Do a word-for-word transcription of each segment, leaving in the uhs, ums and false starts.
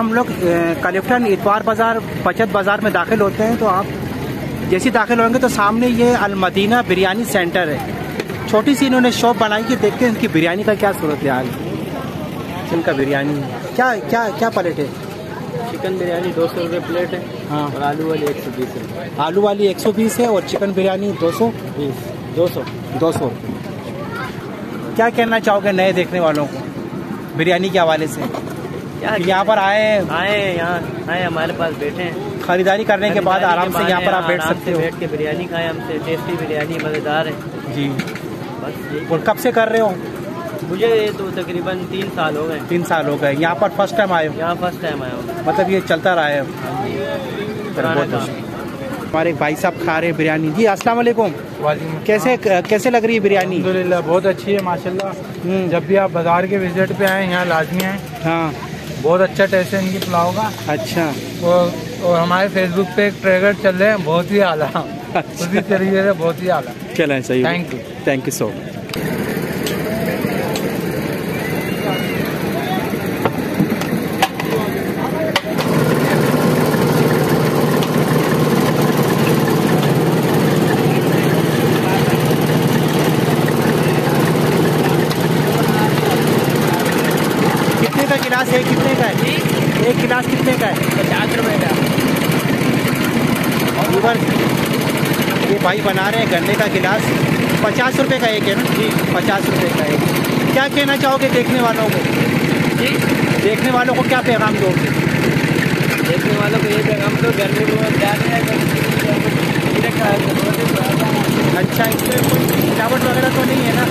हम लोग क्लिफ्टन इतवार बाजार बचत बाजार में दाखिल होते हैं तो आप जैसे ही दाखिल होंगे तो सामने ये अल मदीना बिरयानी सेंटर है। छोटी सी इन्होंने शॉप बनाई है, देखते हैं इनकी बिरयानी का क्या सूरत हाल है। इनका बिरयानी क्या क्या क्या प्लेट है? चिकन बिरयानी दो सौ रुपये प्लेट है। हाँ, और आलू वाली एक सौ बीस है। आलू वाली एक सौ बीस है और चिकन बिरयानी दो सौ बीस दो सौ दो सौ क्या कहना चाहोगे नए देखने वालों को बिरयानी के हवाले से? यहाँ पर आए आए यहाँ आए हमारे पास बैठे हैं, खरीदारी करने के बाद आराम से यहाँ पर आप बैठ सकते हो, बैठ के बिरयानी खाएं। हमसे टेस्टी बिरयानी मज़ेदार है जी। बस और कब से कर रहे हो? मुझे तो तकरीबन तीन साल हो गए। तीन साल हो गए। यहाँ पर फर्स्ट टाइम आए हो? यहाँ फर्स्ट टाइम आया हूँ। मतलब ये चलता रहा है हमारे भाई साहब खा रहे बिरयानी जी। अस्सलाम वालेकुम। कैसे कैसे लग रही है बिरयानी? अल्हम्दुलिल्लाह बहुत अच्छी है माशाल्लाह। जब भी आप बाजार के विजिट पे आए यहाँ लाजमी आए। हाँ, बहुत अच्छा टेस्ट है इनकी पुलाव का। अच्छा। और, और हमारे फेसबुक पे एक ट्रेगर चल रहे हैं बहुत ही आला। अच्छा। उसी तरीके से बहुत ही आला चले। सही, thank you thank you so much. गिलास है कितने का है? एक गिलास कितने का है? पचास रुपए का। और उधर ये भाई बना रहे हैं गन्ने का गिलास, पचास रुपए का एक है ना जी? पचास रुपए का एक। क्या कहना चाहोगे देखने वालों को जी? देखने वालों को क्या पैगाम दोगे? देखने वालों को ये पैगाम दो गर्मी में ध्यान रहे। अच्छा, इसमें कोई मिलावट वगैरह तो नहीं है ना?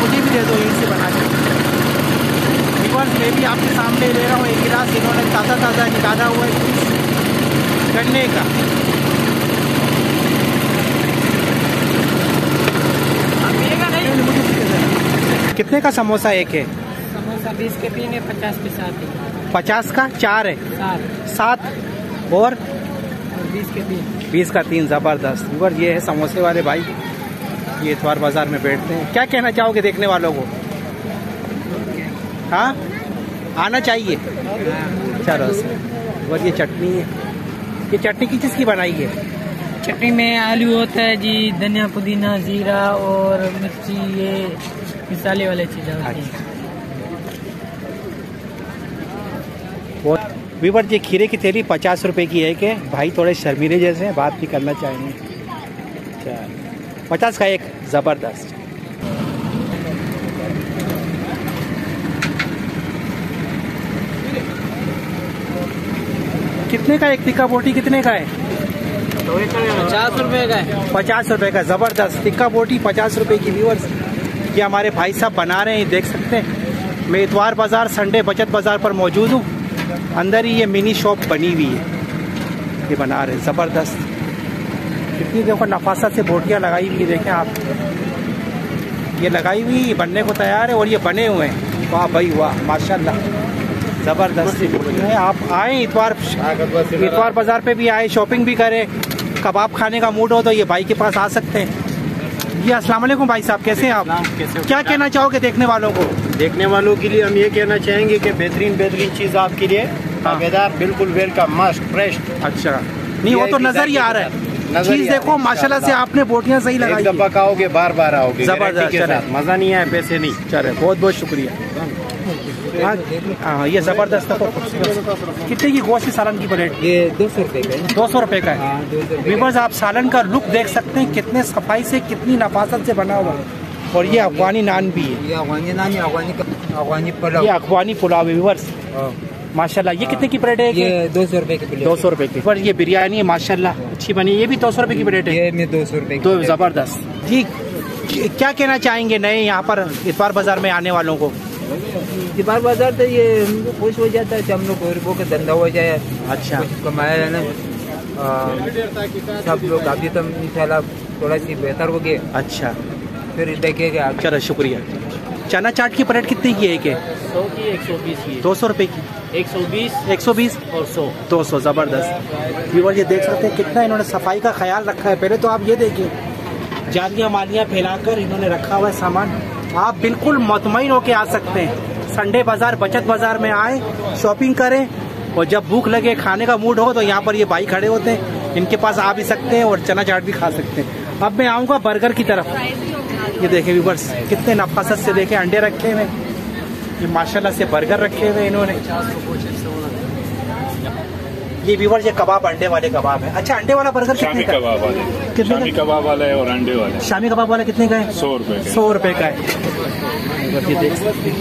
मुझे भी दे दो यहीं से बना के, बिकॉज मैं भी आपके सामने ले रहा हूँ। एक गिलास इन्होंने ताज़ा ताज़ा निकाला हुआ है गन्ने का। कितने का समोसा एक है? समोसा बीस के तीन है, पचास के सात है। पचास का चार है, सात और बीस के तीन। बीस का तीन, जबरदस्त। बिकॉज ये है समोसे वाले भाई, ये इतवार बाजार में बैठते हैं। क्या कहना चाहोगे देखने वालों को? हाँ, आना चाहिए। चलो। और ये चटनी है, ये चटनी किस चीज़ की बनाई है? चटनी में आलू होता है जी, धनिया पुदीना जीरा और मिर्ची, ये मसाले वाले चीज़ें होती हैं। और वीवर जी खीरे की थैली पचास रुपए की है। कि भाई थोड़े शर्मीले जैसे हैं, बात भी करना चाहेंगे। अच्छा, पचास का एक, ज़बरदस्त। कितने का एक टिक्का बोटी? कितने का है? पचास रुपए का है। पचास रुपए का, ज़बरदस्त। टिक्का बोटी पचास रुपए की। व्यूअर्स ये हमारे भाई साहब बना रहे हैं, देख सकते हैं। मैं इतवार बाज़ार संडे बचत बाज़ार पर मौजूद हूँ। अंदर ही ये मिनी शॉप बनी हुई है, ये बना रहे हैं, ज़बरदस्त। कितनी देखो नफासा से बोटियाँ लगाई हुई, देखें आप, ये लगाई हुई, ये बनने को तैयार है और ये बने हुए हैं। वाह भाई वाह, माशाल्लाह, ज़बरदस्त है। आप आए इतवार इतवार बाज़ार पे भी आए, शॉपिंग भी करें। कबाब खाने का मूड हो तो ये भाई के पास आ सकते हैं। जी अस्सलाम वालेकुम भाई साहब, कैसे हैं आप? क्या कहना चाहोगे देखने वालों को? देखने वालों के लिए हम ये कहना चाहेंगे कि बेहतरीन बेहतरीन चीज़ आपके लिए, ताबेदार, बिल्कुल वेलकम, मस्ट फ्रेश। अच्छा, नहीं वो तो नज़र ही आ रहा है, चीज देखो माशाल्लाह से, आपने बोटियाँ सही लगाई। एक दफा खाओगे बार बार आओगे, जबरदस्त, मजा नहीं आया पैसे नहीं। चले, बहुत बहुत शुक्रिया। हाँ, ये जबरदस्त। कितने की गोश्त सालन की प्लेट? ये दो सौ रुपए का। दो सौ रुपए का है। व्यूअर्स आप सालन का लुक देख सकते हैं, कितने सफाई से, कितनी नफासत से बना हुआ है। और ये अफगानी नान भी है, ये अफगानी पुलाव है। व्यूअर्स माशाल्लाह। ये कितने की प्लेट है? ये दो सौ रुपए की प्लेट। दो सौ रुपए की। पर ये बिरयानी है माशाल्लाह अच्छी बनी। ये भी दो सौ रुपए की प्लेट है। ये दो सौ रुपए की। तो जबरदस्त जी। क्या कहना चाहेंगे नए यहाँ पर इतवार बाजार में आने वालों को? इतवार बाजार तो ये खुश हो जाता है कि हम लोग गरीबों का धंधा हो जाए, अच्छा कमाया है ना सब लोग। अभी तो इंशाल्लाह थोड़ा सी बेहतर हो गया। अच्छा फिर देखिएगा। चलो शुक्रिया। चना चाट की प्लेट कितनी की है? एक सौ की, एक सौ बीस की, दो सौ रुपए की, एक सौ बीस, एक सौ बीस और सौ, दो सौ। जबरदस्त। व्यूअर ये देख सकते हैं कितना इन्होंने सफाई का ख्याल रखा है। पहले तो आप ये देखिए जालियां मालियां फैलाकर इन्होंने रखा हुआ है सामान। आप बिल्कुल मुतमईन होके आ सकते हैं संडे बाजार बचत बाजार में। आए शॉपिंग करें और जब भूख लगे खाने का मूड हो तो यहाँ पर ये भाई खड़े होते हैं, इनके पास आ भी सकते हैं और चना चाट भी खा सकते हैं। अब मैं आऊँगा बर्गर की तरफ। ये देखें व्यूवर्स कितने नफासत से देखें अंडे रखे हुए, ये माशाल्लाह से बर्गर रखे हुए इन्होंने। ये व्यूवर्स ये कबाब अंडे वाले कबाब है। अच्छा अंडे वाला बर्गर कितने का? कबाब वाले कितने कबाब वाला है और अंडे वाले शामी कबाब वाला कितने का है? सौ रुपए। सौ रुपए का है। ये देख सकते हैं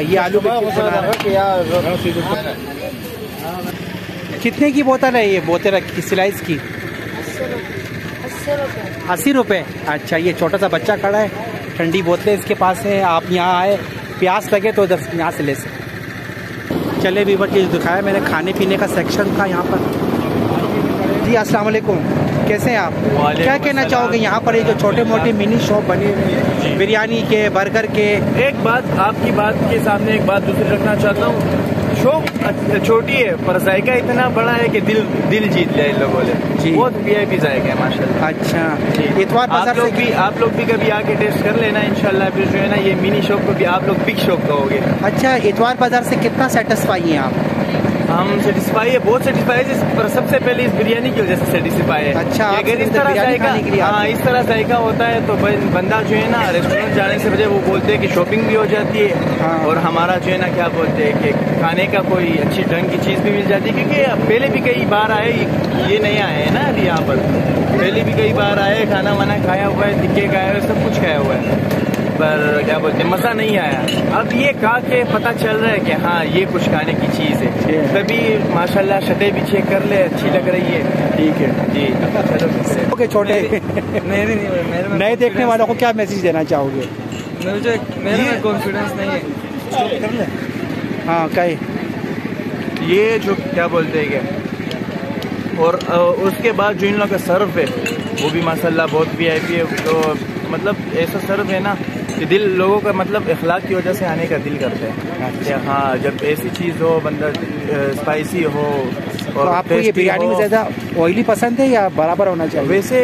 ये आलू कितने की बोतल है? ये बोतल रखी स्लाइस की अस्सी रुपए। अच्छा ये छोटा सा बच्चा खड़ा है, ठंडी बोतलें इसके पास है। आप यहाँ आए प्यास लगे तो इधर यहाँ से ले सकते। चले भी चीज़ दिखाया मैंने, खाने पीने का सेक्शन था यहाँ पर। जी अस्सलाम वालेकुम, कैसे हैं आप? क्या कहना चाहोगे यहाँ पर ये जो छोटे मोटे मिनी शॉप बने बिरयानी के बर्गर के? एक बात आपकी बात के सामने एक बात दूसरी रखना चाहता हूँ, शॉप छोटी है पर जायका इतना बड़ा है कि दिल दिल जीत लिया इन लोगों ने। बहुत वीआईपी जायका है माशाल्लाह। अच्छा इतवार बाजार से भी आप लोग भी कभी आके टेस्ट कर लेना इंशाल्लाह। फिर जो है ना ये मिनी शॉप को भी आप लोग बिग शॉप कहोगे। अच्छा इतवार बाजार से कितना सेटिस्फाई है आप? हम सेटिस्फाई है, बहुत सेटिस्फाई है, पर सबसे पहले इस बिरयानी की वजह से सेटिस्फाई है। अच्छा अगर इस तरह जायका हाँ इस तरह जायका होता है तो बंदा जो है ना रेस्टोरेंट जाने से वजह वो बोलते हैं कि शॉपिंग भी हो जाती है और हमारा जो है ना क्या बोलते हैं कि खाने का कोई अच्छी ढंग की चीज़ भी मिल जाती है। क्योंकि पहले भी कई बार आए, ये नहीं आए हैं ना अभी यहाँ पर, पहले भी कई बार आए खाना वाना खाया हुआ है, टिक्के खाया हुआ है, सब कुछ खाया हुआ है, पर क्या बोलते हैं मज़ा नहीं आया। अब ये खा के पता चल रहा है कि हाँ ये कुछ खाने की चीज़ है। तभी माशाल्लाह शटें भी चेक कर ले, अच्छी लग रही है। ठीक है जी चलो ओके। छोटे नए देखने वालों को क्या मैसेज देना चाहोगे? मुझे मेरा कॉन्फिडेंस नहीं है। हाँ कई ये जो क्या बोलते हैं क्या, और उसके बाद जो इन लोगों का सर्व है वो भी माशाल्लाह बहुत वीआईपी है। तो मतलब ऐसा सर्व है ना कि दिल लोगों का मतलब इखलाक की वजह से आने का दिल करता है। हाँ जब ऐसी चीज़ हो बंदा स्पाइसी हो। और तो आपको ये बिरयानी में ज़्यादा ऑयली पसंद है या बराबर होना चाहिए? वैसे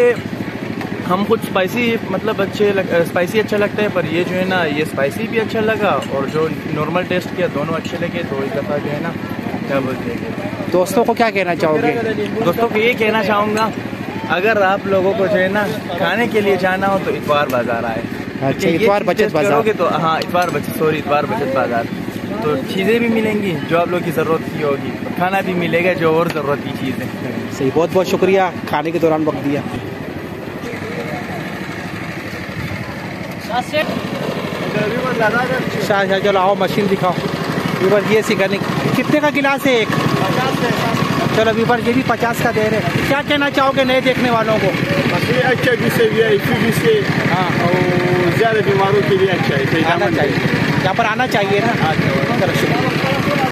हम कुछ स्पाइसी मतलब अच्छे लग, स्पाइसी अच्छा लगता है, पर ये जो है ना ये स्पाइसी भी अच्छा लगा और जो नॉर्मल टेस्ट किया दोनों अच्छे लगे। तो इस दफ़ा जो है ना क्या बोलते हैं दोस्तों को क्या कहना चाहोगे? दोस्तों को ये कहना चाहूँगा अगर आप लोगों को जो है ना खाने के लिए जाना हो तो इतवार बाजार आए। अच्छा इतवार बचत बाजार तो हाँ इतवार बचत सॉरी इतवार बचत बाजार तो चीज़ें भी मिलेंगी जो आप लोग की ज़रूरत की होगी, खाना भी मिलेगा जो और ज़रूरत की चीज़ है। सही, बहुत बहुत शुक्रिया खाने के दौरान वक्त दिया। शाह चलो आओ मशीन दिखाओ। वीवर ये सिखाने कितने का गिलास है? एक चलो वीवर ये भी पचास का दे रहे। क्या कहना चाहोगे नए देखने वालों को? अच्छा जिससे भी है से हाँ और ज़्यादा बीमारों के लिए अच्छा है, यहाँ पर आना चाहिए ना। चलो शुक्रिया।